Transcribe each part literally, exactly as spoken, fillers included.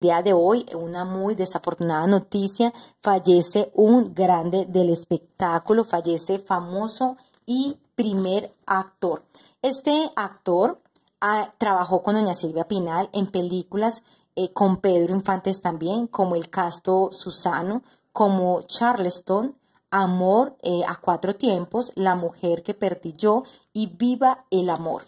Día de hoy, una muy desafortunada noticia, fallece un grande del espectáculo, fallece famoso y primer actor. Este actor ah, trabajó con doña Silvia Pinal en películas eh, con Pedro Infante también, como El Casto Susano, como Charleston, Amor eh, a Cuatro Tiempos, La Mujer que Perdí Yo y Viva el Amor.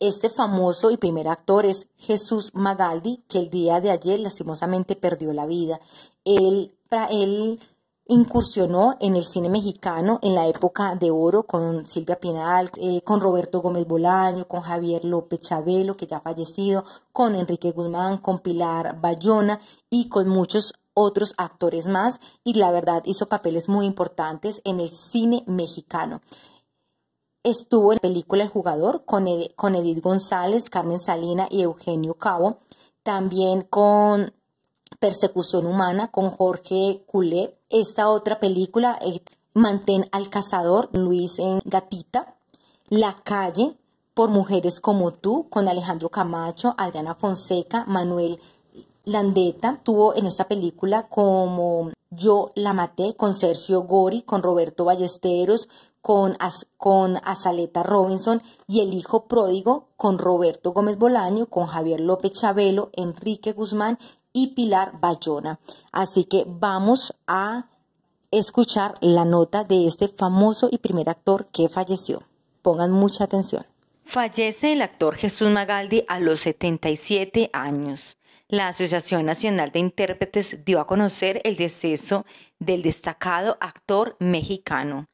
Este famoso y primer actor es Jesús Magaldi, que el día de ayer lastimosamente perdió la vida. Él, él incursionó en el cine mexicano en la época de oro con Silvia Pinal, eh, con Roberto Gómez Bolaño, con Javier López Chabelo, que ya ha fallecido, con Enrique Guzmán, con Pilar Bayona y con muchos otros actores más. Y la verdad hizo papeles muy importantes en el cine mexicano. Estuvo en la película El Jugador con, Ed con Edith González, Carmen Salina y Eugenio Cabo. También con Persecución Humana con Jorge Culé. Esta otra película, eh, Mantén al Cazador, Luis en Gatita. La Calle, Por Mujeres Como Tú, con Alejandro Camacho, Adriana Fonseca, Manuel Landeta. Estuvo en esta película como Yo la Maté, con Sergio Gori, con Roberto Ballesteros, con, Az con Azaleta Robinson y El Hijo Pródigo, con Roberto Gómez Bolaño, con Javier López Chabelo, Enrique Guzmán y Pilar Bayona. Así que vamos a escuchar la nota de este famoso y primer actor que falleció. Pongan mucha atención. Fallece el actor Jesús Magaldi a los setenta y siete años. La Asociación Nacional de Intérpretes dio a conocer el deceso del destacado actor mexicano.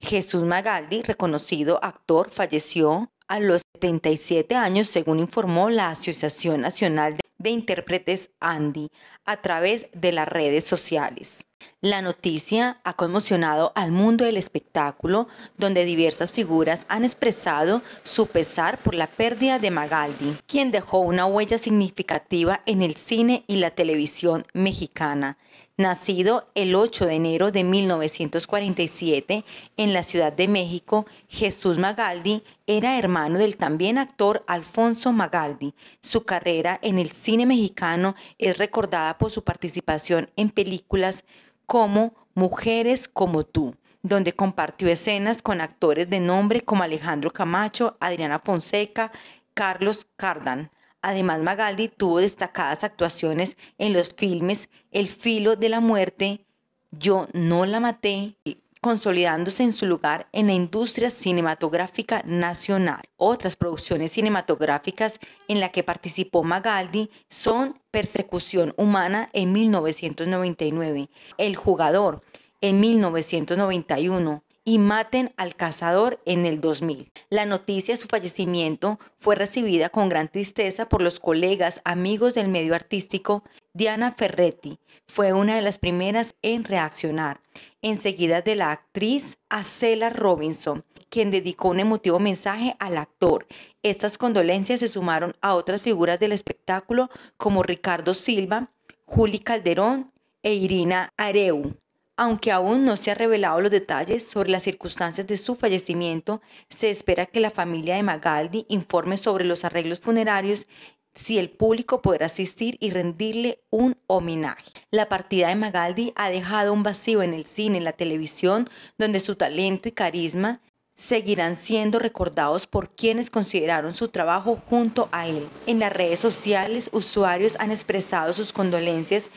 Jesús Magaldi, reconocido actor, falleció a los setenta y siete años, según informó la Asociación Nacional de Intérpretes ANDI a través de las redes sociales. La noticia ha conmocionado al mundo del espectáculo, donde diversas figuras han expresado su pesar por la pérdida de Magaldi, quien dejó una huella significativa en el cine y la televisión mexicana. Nacido el ocho de enero de mil novecientos cuarenta y siete en la Ciudad de México, Jesús Magaldi era hermano del también actor Alfonso Magaldi. Su carrera en el cine mexicano es recordada por su participación en películas como Mujeres como Tú, donde compartió escenas con actores de nombre como Alejandro Camacho, Adriana Fonseca, Carlos Cardán. Además, Magaldi tuvo destacadas actuaciones en los filmes El Filo de la Muerte, Yo no la Maté, consolidándose en su lugar en la industria cinematográfica nacional. Otras producciones cinematográficas en las que participó Magaldi son Persecución Humana en mil novecientos noventa y nueve, El Jugador en mil novecientos noventa y uno, y Maten al Cazador en el dos mil. La noticia de su fallecimiento fue recibida con gran tristeza por los colegas amigos del medio artístico. Diana Ferretti fue una de las primeras en reaccionar, enseguida de la actriz Azaleta Robinson, quien dedicó un emotivo mensaje al actor. Estas condolencias se sumaron a otras figuras del espectáculo como Ricardo Silva, Juli Calderón e Irina Areu. Aunque aún no se han revelado los detalles sobre las circunstancias de su fallecimiento, se espera que la familia de Magaldi informe sobre los arreglos funerarios, si el público podrá asistir y rendirle un homenaje. La partida de Magaldi ha dejado un vacío en el cine y la televisión, donde su talento y carisma seguirán siendo recordados por quienes consideraron su trabajo junto a él. En las redes sociales, usuarios han expresado sus condolencias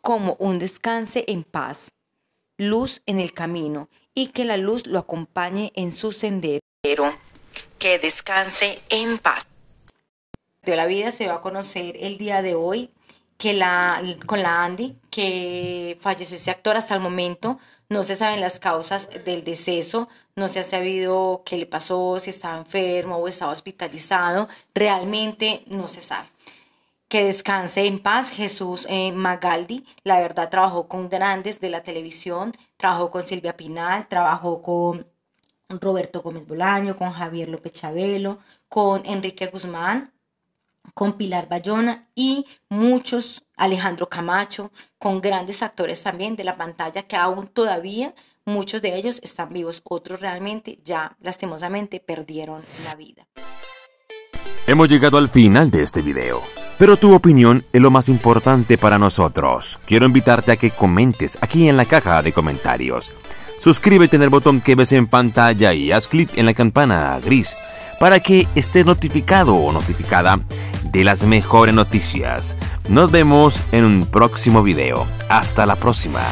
como un descanse en paz, luz en el camino, y que la luz lo acompañe en su sendero. Que descanse en paz. De la vida se va a conocer el día de hoy que la, con la ANDI que falleció ese actor. Hasta el momento no se saben las causas del deceso, no se ha sabido qué le pasó, si estaba enfermo o estaba hospitalizado, realmente no se sabe. Que descanse en paz Jesús eh, Magaldi. La verdad trabajó con grandes de la televisión, trabajó con Silvia Pinal, trabajó con Roberto Gómez Bolaño, con Javier López Chabelo, con Enrique Guzmán, con Pilar Bayona y muchos, Alejandro Camacho, con grandes actores también de la pantalla que aún todavía muchos de ellos están vivos, otros realmente ya lastimosamente perdieron la vida. Hemos llegado al final de este video, pero tu opinión es lo más importante para nosotros. Quiero invitarte a que comentes aquí en la caja de comentarios. Suscríbete en el botón que ves en pantalla y haz clic en la campana gris para que estés notificado o notificada de las mejores noticias. Nos vemos en un próximo video. Hasta la próxima.